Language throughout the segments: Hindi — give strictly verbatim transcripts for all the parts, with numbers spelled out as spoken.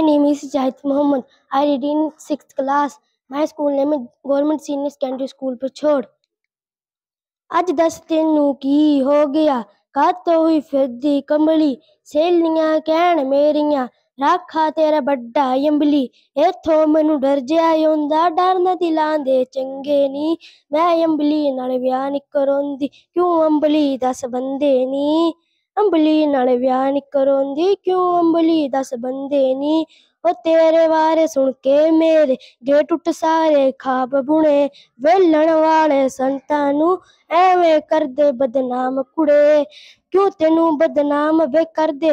My name is Zahid Mohammed. I read in sixth class. My school name is Government Senior Secondary School Pachod. आज दस दिनों की हो गया कातो हुई फिरदी कमली सेलियां कहण मेरियां राखा तेरा बड्डा यंबली एथों मैनू डर जिया औंदा डर ना दिलांदे चंगे नी मैं यंबली नाल विआह नहीं करौंदी क्यों अंबली दस बंदे नी अंबली नाल विआह नहीं करौंदी क्यों अंबली दस बंदे नी ओ तेरे बारे सुन के मेरे गे टुट सारे खाब बुने वेलन वाले संतानू एवें कर दे बदनाम कुड़े क्यों तेनू बदनाम वे कर दे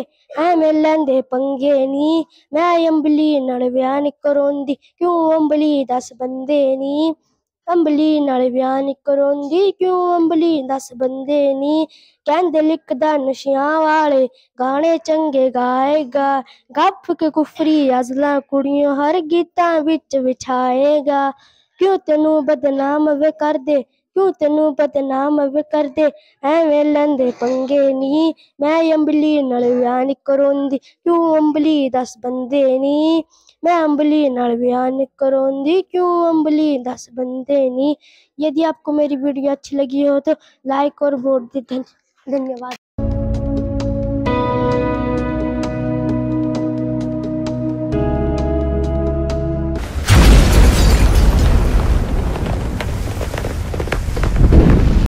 एवें लैंदे पंगे नी मैं अंबली नाल विआह नहीं करौंदी क्यों अंबली दस बंदे नी अंबली नाल विआह नहीं करौंदी क्यों अंबली दस बंदे नी कहंदे लिखदा नशियां वाले गाने चंगे गाएगा गप के कुफरी अजला कुड़ियों हर गीतां विच विछाएगा क्यों तेनू बदनाम वे कर दे क्यों तेनू बदनाम वे कर दे एवें लैंदे पंगे नी मैं अंबली नाल विआह नहीं करौंदी क्यों अंबली दस बंदे नी मैं अंबली नाल विआह नहीं करौंदी क्यों अंबली दस बंदे नी। यदि आपको मेरी वीडियो अच्छी लगी हो तो लाइक और वोट दे। धन्यवाद।